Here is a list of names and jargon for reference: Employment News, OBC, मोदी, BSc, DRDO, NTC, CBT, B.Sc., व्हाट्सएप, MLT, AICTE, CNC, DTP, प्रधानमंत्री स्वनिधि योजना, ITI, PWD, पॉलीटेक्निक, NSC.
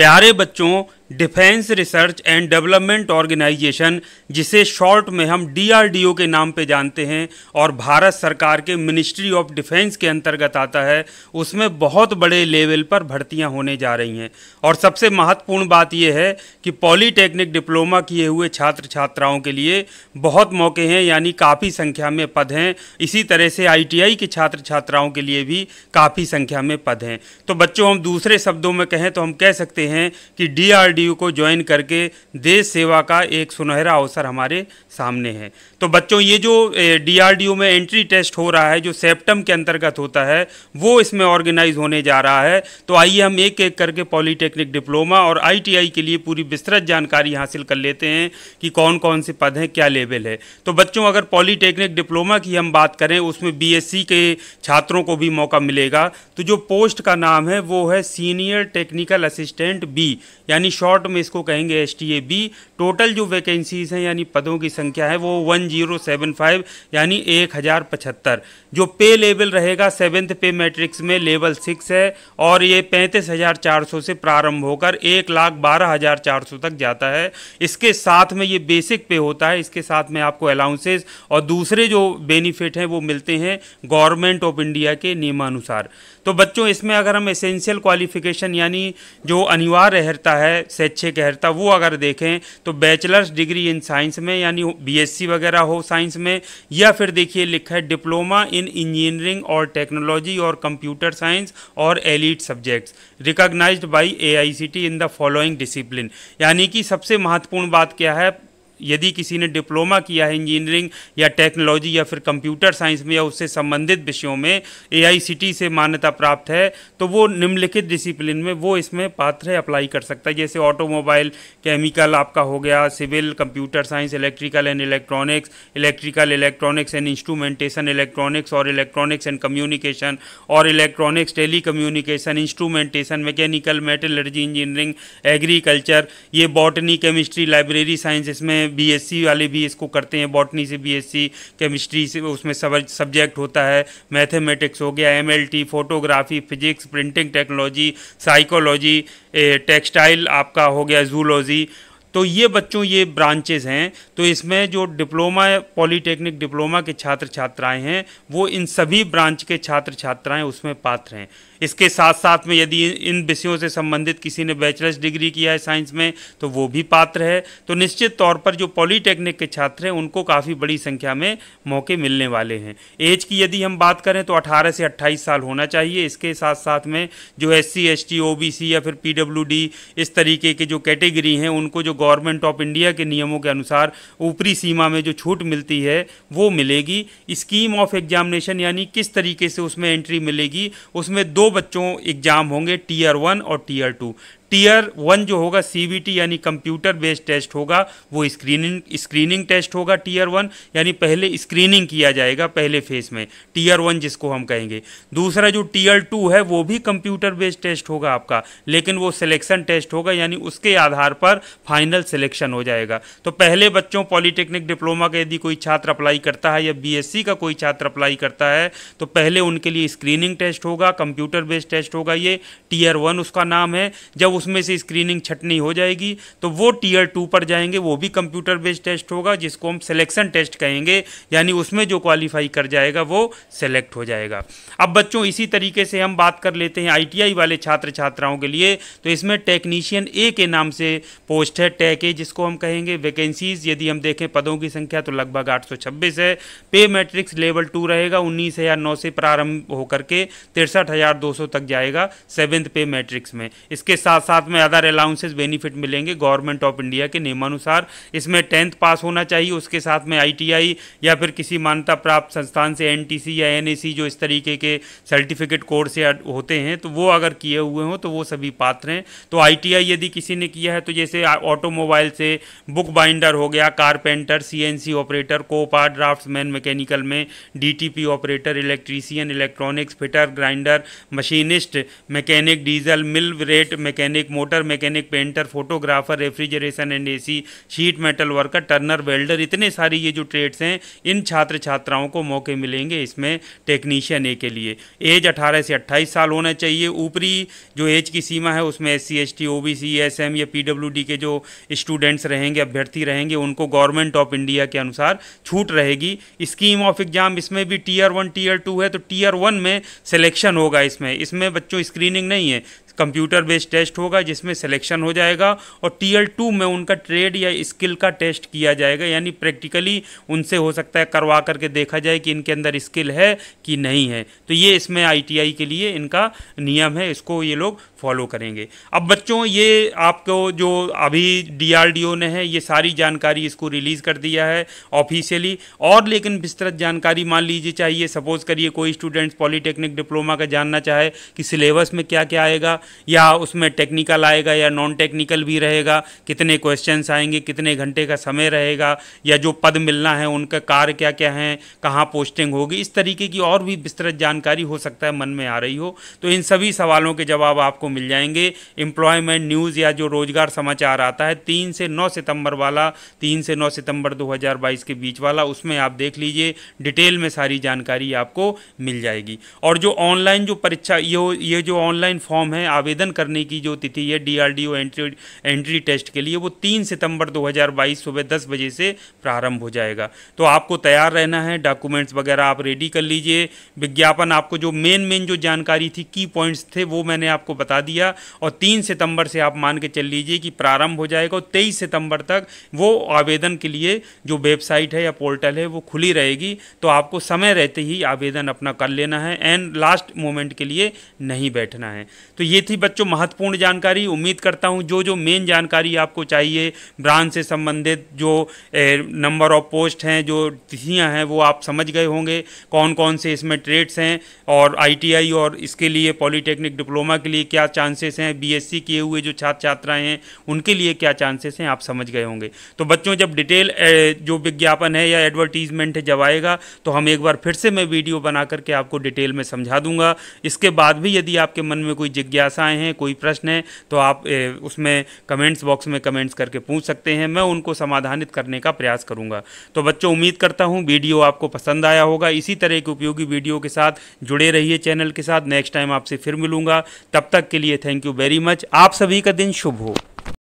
प्यारे बच्चों, defence research and development organisation, जिसे शॉर्ट में हम DRDO के नाम पे जानते हैं और भारत सरकार के मिनिस्ट्री ऑफ डिफेंस के अंतर्गत आता है, उसमें बहुत बड़े लेवल पर भर्तियां होने जा रही हैं। और सबसे महत्वपूर्ण बात यह है कि पॉलीटेक्निक डिप्लोमा किए हुए छात्र छात्राओं के लिए बहुत मौके हैं, यानी काफ़ी संख्या में पद हैं। इसी तरह से ITI के छात्र छात्राओं के लिए भी काफ़ी संख्या में पद हैं। तो बच्चों, हम दूसरे शब्दों में कहें तो हम कह सकते हैं कि DRDO को ज्वाइन करके देश सेवा का एक सुनहरा अवसर हमारे सामने है। तो बच्चों, ये जो DRDO में एंट्री टेस्ट हो रहा है, जो सेप्टम के अंतर्गत होता है, वो इसमें ऑर्गेनाइज होने जा रहा है। तो आइए हम एक एक करके पॉलीटेक्निक डिप्लोमा और ITI के लिए पूरी विस्तृत जानकारी हासिल कर लेते हैं कि कौन कौन से पद हैं, क्या लेवल है। तो बच्चों, अगर पॉलीटेक्निक डिप्लोमा की हम बात करें, उसमें BSc के छात्रों को भी मौका मिलेगा। तो जो पोस्ट का नाम है वो है सीनियर टेक्निकल असिस्टेंट B, यानी शॉर्ट में इसको कहेंगे ST। टोटल जो वैकेंसीज हैं यानी पदों की संख्या है वो 1075 यानी 1075। जो पे लेवल रहेगा 7th पे मैट्रिक्स में लेवल 6 है और ये 35,400 से प्रारंभ होकर 1,12,400 तक जाता है। इसके साथ में ये बेसिक पे होता है, इसके साथ में आपको अलाउंसेज और दूसरे जो बेनिफिट हैं वो मिलते हैं गवर्नमेंट ऑफ इंडिया के नियमानुसार। तो बच्चों, इसमें अगर हम एसेंशियल क्वालिफिकेशन यानी जो अनिवार्य अहर्ता है, शैक्षिक अहर्ता, वो अगर देखें तो बैचलर्स डिग्री इन साइंस में यानी BSc वगैरह हो साइंस में, या फिर देखिए लिखा है डिप्लोमा इन इंजीनियरिंग और टेक्नोलॉजी और कंप्यूटर साइंस और elite subjects recognised by AICTE in the following discipline. यानी कि सबसे महत्वपूर्ण बात क्या है, यदि किसी ने डिप्लोमा किया है इंजीनियरिंग या टेक्नोलॉजी या फिर कंप्यूटर साइंस में या उससे संबंधित विषयों में, AICTE से मान्यता प्राप्त है, तो वो निम्नलिखित डिसिप्लिन में वो इसमें पात्र है, अप्लाई कर सकता है। जैसे ऑटोमोबाइल, केमिकल आपका हो गया, civil, computer science, electrical and electronics, electrical, electronics and instrumentation, electronics और इलेक्ट्रॉनिक्स एंड कम्युनिकेशन और electronics, telecommunication, instrumentation, mechanical, metallurgy, engineering, agriculture, ये बॉटनी, केमिस्ट्री, लाइब्रेरी साइंस, इसमें BSc वाले भी इसको करते हैं। बॉटनी से BSc, केमिस्ट्री से उसमें सब्जेक्ट होता है, मैथमेटिक्स हो गया, MLT, photography, physics, printing technology, psychology, textile आपका हो गया, जूलॉजी। तो ये बच्चों ये ब्रांचेज़ हैं। तो इसमें जो डिप्लोमा पॉलीटेक्निक डिप्लोमा के छात्र छात्राएं हैं वो इन सभी ब्रांच के छात्र छात्राएं उसमें पात्र हैं। इसके साथ साथ में यदि इन विषयों से संबंधित किसी ने बैचलर्स डिग्री किया है साइंस में तो वो भी पात्र है। तो निश्चित तौर पर जो पॉलीटेक्निक के छात्र हैं उनको काफ़ी बड़ी संख्या में मौके मिलने वाले हैं। एज की यदि हम बात करें तो 18 से 28 साल होना चाहिए। इसके साथ साथ में जो SC, ST, OBC या फिर PWD इस तरीके के जो कैटेगरी हैं उनको जो गवर्नमेंट ऑफ इंडिया के नियमों के अनुसार ऊपरी सीमा में जो छूट मिलती है वो मिलेगी। स्कीम ऑफ एग्जामिनेशन यानी किस तरीके से उसमें एंट्री मिलेगी, उसमें दो बच्चों एग्जाम होंगे, Tier 1 और Tier 2। Tier 1 जो होगा CBT यानी कंप्यूटर बेस्ड टेस्ट होगा, वो स्क्रीनिंग टेस्ट होगा Tier 1, यानी पहले स्क्रीनिंग किया जाएगा पहले फेस में, Tier 1 जिसको हम कहेंगे। दूसरा जो Tier 2 है वो भी कंप्यूटर बेस्ड टेस्ट होगा आपका, लेकिन वो सिलेक्शन टेस्ट होगा, यानी उसके आधार पर फाइनल सिलेक्शन हो जाएगा। तो पहले बच्चों पॉलीटेक्निक डिप्लोमा का यदि कोई छात्र अप्लाई करता है या BSc का कोई छात्र अप्लाई करता है तो पहले उनके लिए स्क्रीनिंग टेस्ट होगा, कंप्यूटर बेस्ड टेस्ट होगा, ये Tier 1 उसका नाम है। जब उसमें से स्क्रीनिंग छटनी हो जाएगी तो वो Tier 2 पर जाएंगे, वो भी कंप्यूटर बेस्ड टेस्ट होगा जिसको हम सिलेक्शन टेस्ट कहेंगे, यानी उसमें जो क्वालिफाई कर जाएगा वो सेलेक्ट हो जाएगा। अब बच्चों इसी तरीके से हम बात कर लेते हैं ITI वाले छात्र छात्राओं के लिए। तो इसमें टेक्नीशियन A के नाम से पोस्ट है, टेक A जिसको हम कहेंगे। वैकेंसीज यदि हम देखें पदों की संख्या तो लगभग 826 है। पे मैट्रिक्स लेवल 2 रहेगा, 19,900 से प्रारंभ होकर के 63,200 तक जाएगा 7th पे मैट्रिक्स में। इसके साथ में अदर अलाउंसेज बेनिफिट मिलेंगे गवर्नमेंट ऑफ इंडिया के नियमानुसार। इसमें 10th पास होना चाहिए, उसके साथ में ITI या फिर किसी मान्यता प्राप्त संस्थान से NTC या NSC जो इस तरीके के सर्टिफिकेट कोर्स होते हैं तो वो अगर किए हुए हों तो वो सभी पात्र हैं। तो ITI यदि किसी ने किया है तो जैसे ऑटोमोबाइल से बुक बाइंडर हो गया, carpenter, CNC operator, COPA, draughtsman mechanical में, DTP operator, electrician, electronics fitter, grinder, machinist, mechanic, diesel millwright mechanic, mechanic, motor mechanic, painter, photographer, refrigeration and AC, sheet metal worker, turner, welder, इतने सारी ये जो trades हैं इन छात्र छात्राओं को मौके मिलेंगे इसमें टेक्नीशियन ए के लिए। एज 18 से 28 साल होना चाहिए। ऊपरी जो एज की सीमा है उसमें एससी, एसटी, ओबीसी, एसएम या पीडब्ल्यूडी के जो स्टूडेंट्स रहेंगे, अभ्यर्थी रहेंगे, उनको गवर्नमेंट ऑफ इंडिया के अनुसार छूट रहेगी। स्कीम ऑफ एग्जाम इसमें भी टियर 1 टियर 2 है, तो टियर 1 में सिलेक्शन होगा। इसमें बच्चों स्क्रीनिंग नहीं है, कंप्यूटर बेस्ड टेस्ट होगा जिसमें सिलेक्शन हो जाएगा और टियर 2 में उनका ट्रेड या स्किल का टेस्ट किया जाएगा, यानी प्रैक्टिकली उनसे हो सकता है करवा करके देखा जाए कि इनके अंदर स्किल है कि नहीं है। तो ये इसमें आईटीआई के लिए इनका नियम है, इसको ये लोग फॉलो करेंगे। अब बच्चों ये आपको जो अभी डीआरडीओ ने है ये सारी जानकारी इसको रिलीज़ कर दिया है ऑफिशियली, और लेकिन विस्तृत जानकारी मान लीजिए चाहिए, सपोज करिए कोई स्टूडेंट्स पॉलीटेक्निक डिप्लोमा का जानना चाहे कि सिलेबस में क्या क्या आएगा, या उसमें टेक्निकल आएगा या नॉन टेक्निकल भी रहेगा, कितने क्वेश्चंस आएंगे, कितने घंटे का समय रहेगा, या जो पद मिलना है उनका कार्य क्या क्या है, कहाँ पोस्टिंग होगी, इस तरीके की और भी विस्तृत जानकारी हो सकता है मन में आ रही हो, तो इन सभी सवालों के जवाब आपको मिल जाएंगे। एम्प्लॉयमेंट न्यूज़ या जो रोजगार समाचार आता है 3 से 9 सितंबर वाला, 3 से 9 सितंबर 2022 के बीच वाला, उसमें आप देख लीजिए, डिटेल में सारी जानकारी आपको मिल जाएगी। और जो ऑनलाइन जो परीक्षा ये जो ऑनलाइन फॉर्म है आवेदन करने की जो तिथि है डीआरडीओ एंट्री टेस्ट के लिए, वो 3 सितंबर 2022 सुबह 10 बजे से प्रारंभ हो जाएगा। तो आपको तैयार रहना है, डॉक्यूमेंट्स वगैरह आप रेडी कर लीजिए। विज्ञापन आपको जो मेन जो जानकारी थी, की पॉइंट्स थे, वो मैंने आपको बता दिया। और 3 सितंबर से आप मान के चल लीजिए कि प्रारंभ हो जाएगा और 23 सितंबर तक वो आवेदन के लिए जो वेबसाइट है या पोर्टल है वो खुली रहेगी, तो आपको समय रहते ही आवेदन अपना कर लेना है एंड लास्ट मोमेंट के लिए नहीं बैठना है। तो ये थी बच्चों महत्वपूर्ण जानकारी। उम्मीद करता हूँ जो जो मेन जानकारी आपको चाहिए, ब्रांच से संबंधित जो नंबर ऑफ पोस्ट हैं, जो तिथियाँ हैं, वो आप समझ गए होंगे, कौन कौन से इसमें ट्रेड्स हैं और आईटीआई और इसके लिए पॉलीटेक्निक डिप्लोमा के लिए क्या चांसेस हैं, बीएससी किए हुए जो छात्र छात्राएँ हैं उनके लिए क्या चांसेस हैं, आप समझ गए होंगे। तो बच्चों जब डिटेल जो विज्ञापन है या एडवर्टीजमेंट है जब आएगा तो हम एक बार फिर से मैं वीडियो बना करके आपको डिटेल में समझा दूंगा। इसके बाद भी यदि आपके मन में कोई जिज्ञासाएँ हैं, कोई प्रश्न है, तो आप उसमें कमेंट्स बॉक्स में कमेंट्स करके पूछ सकते हैं, मैं उनको समाधानित करने का प्रयास करूँगा। तो बच्चों उम्मीद करता हूँ वीडियो आपको पसंद आया होगा। इसी तरह के उपयोगी वीडियो के साथ जुड़े रहिए चैनल के साथ। नेक्स्ट टाइम आपसे फिर मिलूंगा, तब तक के लिए थैंक यू वेरी मच। आप सभी का दिन शुभ हो।